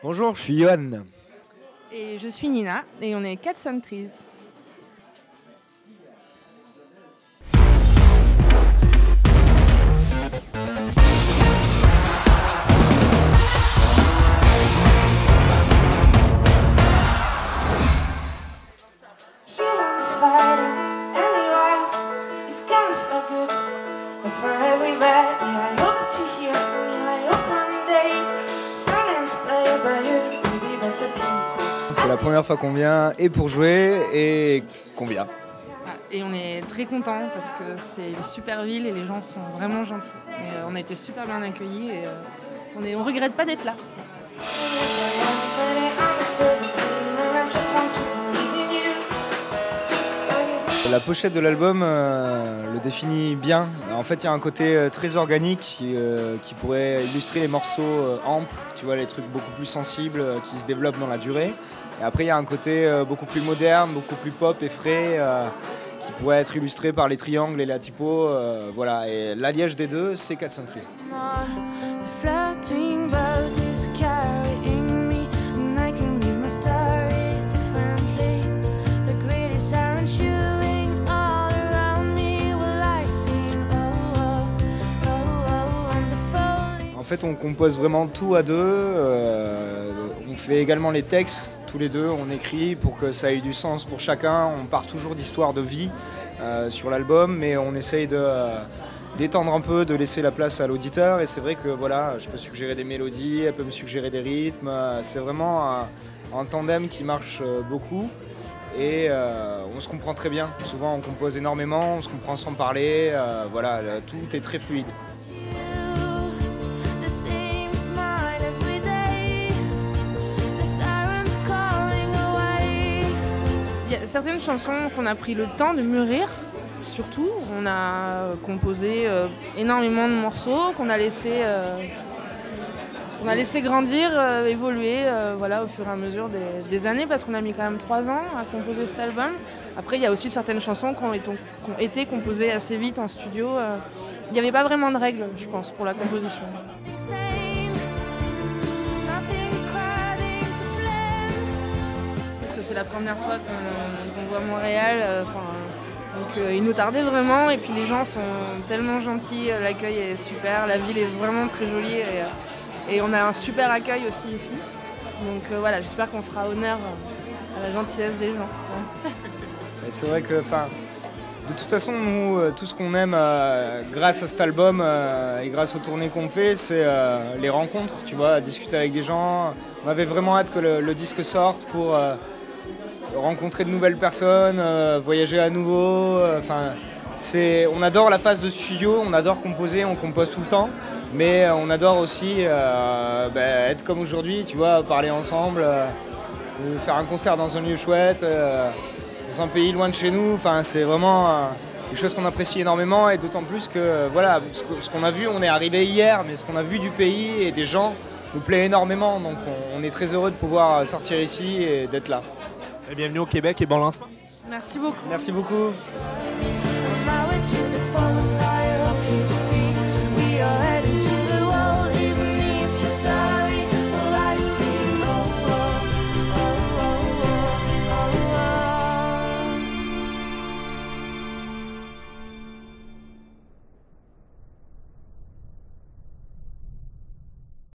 Bonjour, je suis Yoann. Et je suis Nina, et on est Cats on Trees. C'est la première fois qu'on vient et pour jouer et qu'on vient. Et on est très contents parce que c'est une super ville et les gens sont vraiment gentils. Et on a été super bien accueillis et on regrette pas d'être là. La pochette de l'album le définit bien. En fait, il y a un côté très organique qui pourrait illustrer les morceaux amples, tu vois, les trucs beaucoup plus sensibles qui se développent dans la durée. Et après, il y a un côté beaucoup plus moderne, beaucoup plus pop et frais qui pourrait être illustré par les triangles et la typo. Voilà, et l'alliage des deux, c'est Cats on Trees. En fait, on compose vraiment tout à deux, on fait également les textes, tous les deux, on écrit pour que ça ait du sens pour chacun. On part toujours d'histoires de vie sur l'album, mais on essaye d'étendre un peu, de laisser la place à l'auditeur. Et c'est vrai que voilà, je peux suggérer des mélodies, elle peut me suggérer des rythmes. C'est vraiment un tandem qui marche beaucoup et on se comprend très bien. Souvent, on compose énormément, on se comprend sans parler, voilà, tout est très fluide. Certaines chansons qu'on a pris le temps de mûrir, surtout. On a composé énormément de morceaux qu'on a laissé grandir, évoluer voilà, au fur et à mesure des années, parce qu'on a mis quand même 3 ans à composer cet album. Après, il y a aussi certaines chansons qui ont été composées assez vite en studio. Il n'y avait pas vraiment de règles, je pense, pour la composition. C'est la première fois qu'on voit Montréal, il nous tardait vraiment et puis les gens sont tellement gentils, l'accueil est super, la ville est vraiment très jolie et on a un super accueil aussi ici. Donc voilà, j'espère qu'on fera honneur à la gentillesse des gens. Ouais. C'est vrai que de toute façon, nous, tout ce qu'on aime grâce à cet album et grâce aux tournées qu'on fait, c'est les rencontres, tu vois, discuter avec des gens. On avait vraiment hâte que le disque sorte pour rencontrer de nouvelles personnes, voyager à nouveau. On adore la phase de studio, on adore composer, on compose tout le temps, mais on adore aussi être comme aujourd'hui, tu vois, parler ensemble, faire un concert dans un lieu chouette, dans un pays loin de chez nous. C'est vraiment quelque chose qu'on apprécie énormément, et d'autant plus que voilà, ce qu'on a vu, on est arrivé hier, mais ce qu'on a vu du pays et des gens nous plaît énormément, donc on est très heureux de pouvoir sortir ici et d'être là. Bienvenue au Québec et bon lancement. Merci beaucoup. Merci beaucoup.